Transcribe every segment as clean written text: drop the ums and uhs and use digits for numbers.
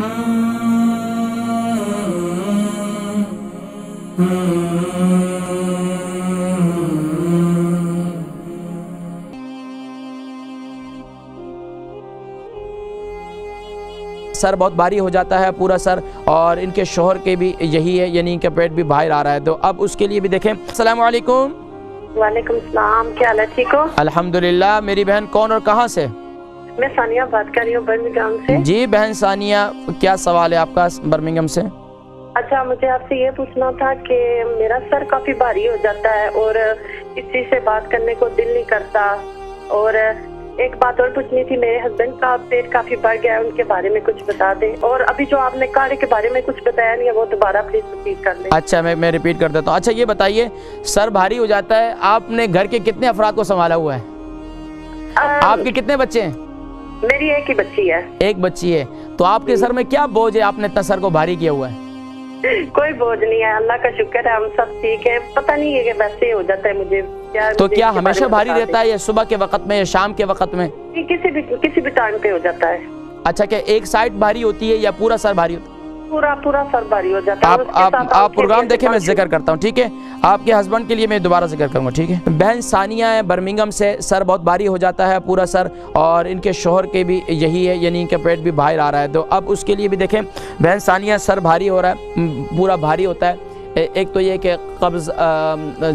Sir बहुत भारी हो जाता है पूरा सर, और इनके शोहर के भी यही है, यानी इनका पेट भी बाहर आ रहा है। तो अब उसके लिए भी देखें। अस्सलाम वालेकुम। वालेकुम सलाम, क्या हाल है? ठीक हो? अल्हम्दुलिल्लाह। मेरी बहन कौन और कहाँ से? मैं सानिया बात कर रही हूँ, बर्मिंघम से। जी बहन सानिया, क्या सवाल है आपका बर्मिंघम से? अच्छा, मुझे आपसे ये पूछना था कि मेरा सर काफी भारी हो जाता है और किसी से बात करने को दिल नहीं करता, और एक बात और पूछनी थी, मेरे हस्बैंड का पेट काफी बढ़ गया है, उनके बारे में कुछ बता दें। और अभी जो आपने काढ़े के बारे में कुछ बताया नहीं है, वो दोबारा प्लीज रिपीट कर दें। अच्छा, मैं रिपीट कर देता हूँ। अच्छा ये बताइए, सर भारी हो जाता है, आपने घर के कितने अफराद को संभाला हुआ है? आपके कितने बच्चे हैं? मेरी एक ही बच्ची है। एक बच्ची है, तो आपके सर में क्या बोझ है, आपने इतना सर को भारी किया हुआ है? कोई बोझ नहीं है, अल्लाह का शुक्र है, हम सब ठीक है। पता नहीं है कि वैसे हो जाता है मुझे। तो क्या हमेशा भारी रहता है, या सुबह के वक्त में या शाम के वक्त में? किसी भी टाइम पे हो जाता है। अच्छा, क्या एक साइड भारी होती है या पूरा सर भारी होता है? पूरा सर भारी हो जाता है। आप प्रोग्राम देखें, मैं जिक्र करता हूँ, ठीक है? आपके हस्बैंड के लिए मैं दोबारा जिक्र करूँगा, ठीक है? बहन सानिया है बर्मिंघम से। सर बहुत भारी हो जाता है पूरा सर, और इनके शोहर के भी यही है, यानी इनका पेट भी बाहर आ रहा है। तो अब उसके लिए भी देखें। बहन सानिया, सर भारी हो रहा है, पूरा भारी होता है। एक तो ये कि कब्ज़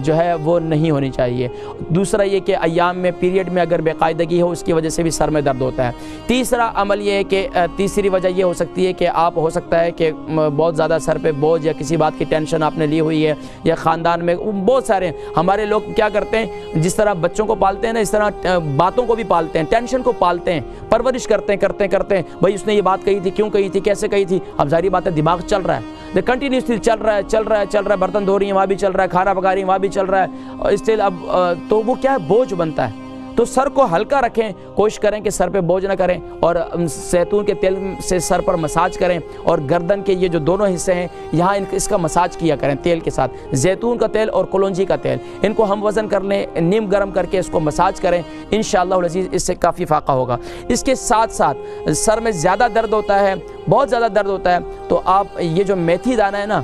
जो है वो नहीं होनी चाहिए। दूसरा ये कि अयाम में, पीरियड में अगर बेकायदगी हो, उसकी वजह से भी सर में दर्द होता है। तीसरा अमल ये है कि तीसरी वजह ये हो सकती है कि आप, हो सकता है कि बहुत ज़्यादा सर पे बोझ या किसी बात की टेंशन आपने ली हुई है, या ख़ानदान में बहुत सारे हमारे लोग क्या करते हैं, जिस तरह बच्चों को पालते हैं ना, इस तरह बातों को भी पालते हैं, टेंशन को पालते हैं, परवरिश करते हैं। भाई उसने ये बात कही थी, क्यों कही थी, कैसे कही थी, अब जाहिर बात है दिमाग चल रहा है, कंटिन्यूसली चल रहा है। बर्तन धो रही है, वहाँ भी चल रहा है, खाना पका रही है, वहाँ भी चल रहा है, और स्टिल अब तो वो क्या है, बोझ बनता है। तो सर को हल्का रखें, कोशिश करें कि सर पे बोझ ना करें, और सैतून के तेल से सर पर मसाज करें, और गर्दन के ये जो दोनों हिस्से हैं यहाँ इसका मसाज किया करें तेल के साथ। जैतून का तेल और कलौंजी का तेल, इनको हम वज़न कर लें, नीम गर्म करके इसको मसाज करें, इंशाअल्लाह अज़ीज़ इससे काफ़ी फ़ायदा होगा। इसके साथ साथ सर में ज़्यादा दर्द होता है, बहुत ज़्यादा दर्द होता है, तो आप ये जो मेथी दाना है ना,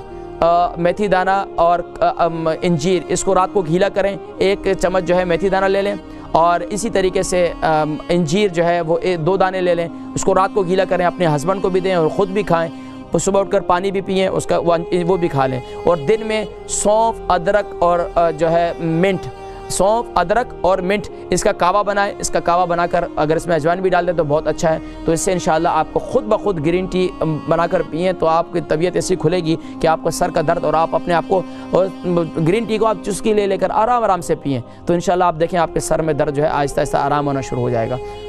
मेथी दाना और इंजीर, इसको रात को घीला करें, एक चम्मच जो है मेथी दाना ले लें, और इसी तरीके से इंजीर जो है वो 2 दाने ले लें, उसको रात को घीला करें, अपने हस्बैंड को भी दें और ख़ुद भी खाएं, और सुबह उठकर पानी भी पिएं उसका, वो भी खा लें। और दिन में सौंफ, अदरक और जो है मिंट, सौंफ, अदरक और मिंट, इसका कावा बनाएं, इसका कावा बनाकर अगर इसमें अजवाइन भी डाल दें तो बहुत अच्छा है। तो इससे इंशाल्लाह आपको ख़ुद ब खुद ग्रीन टी बनाकर पिएं, तो आपकी तबीयत ऐसी खुलेगी कि आपको सर का दर्द, और आप अपने आप को, और ग्रीन टी को आप चुस्की ले लेकर आराम से पिएं, तो इंशाल्लाह आप देखें आपके सर में दर्द जो है आहिस्ता आहिस्ता आराम होना शुरू हो जाएगा।